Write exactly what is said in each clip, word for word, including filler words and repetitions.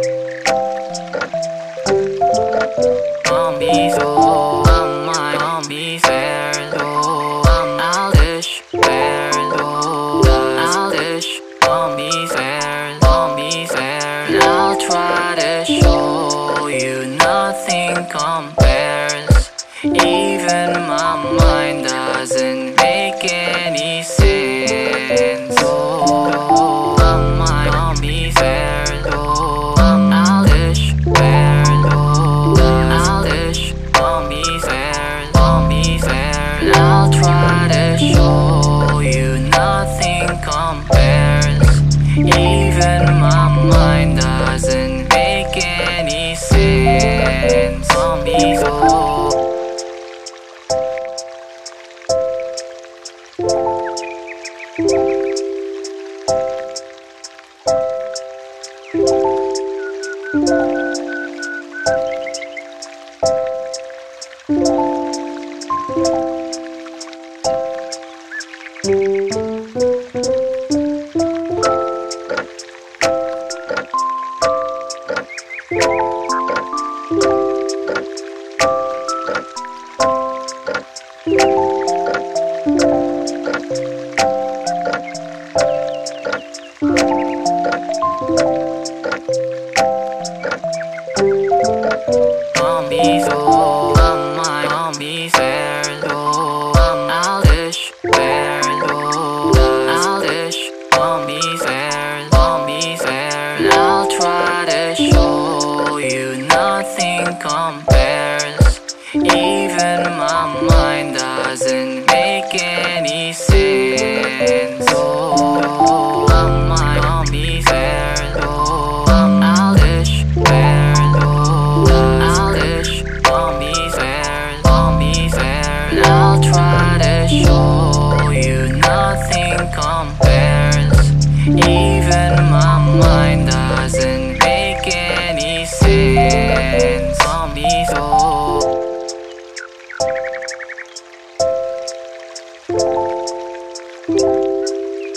I'm be so, I'm my, I'm be fair though. I'm all this fair though. All this, I'm be fair, I'm be fair. I'll try to show you nothing compares. Even my mind doesn't make any sense. Oh, I'm my, I'm be fair though. I'm all this fair. I'll try to show you nothing compares. Even my mind doesn't make any sense. I'm be so. I'm be so, I'm my, I'm be fair though. I'm all this fair though. All this, I'm be fair, I'm be fair. I'll try to show you nothing compares. Even my mind doesn't make any sense. Oh, I'm my, I'm be fair though. I'm all this fair. I'll try to show you nothing compares.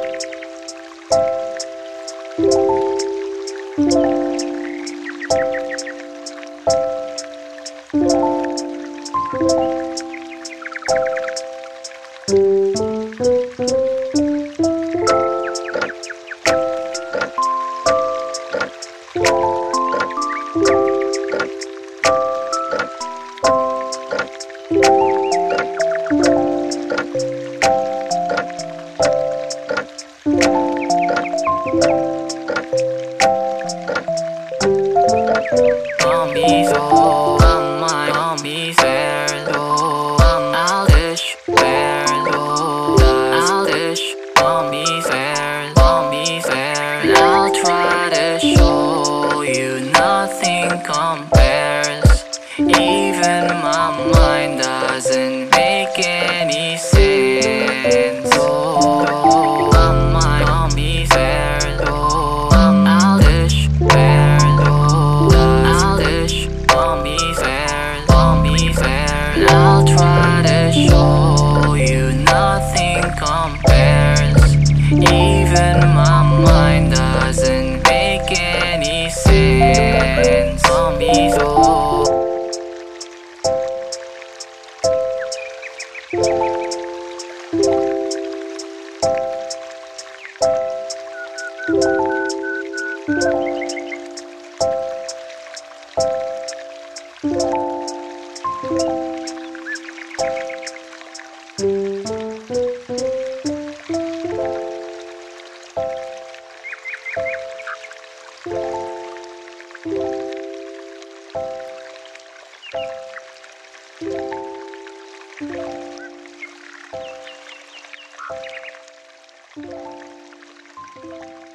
Even my mind doesn't make any sense. I'm be so. I'm be so, I'm my, I'm be fair though. I'm all this fair though. All this, I'm be fair, I'm be fair. I'll try to show you nothing compares. Even my mind doesn't make any sense. Oh, I'm my, I'm be fair though. I'm all this fair. I'll try to show you nothing compares. Even my mind doesn't make any sense. I'm be so. Thank you.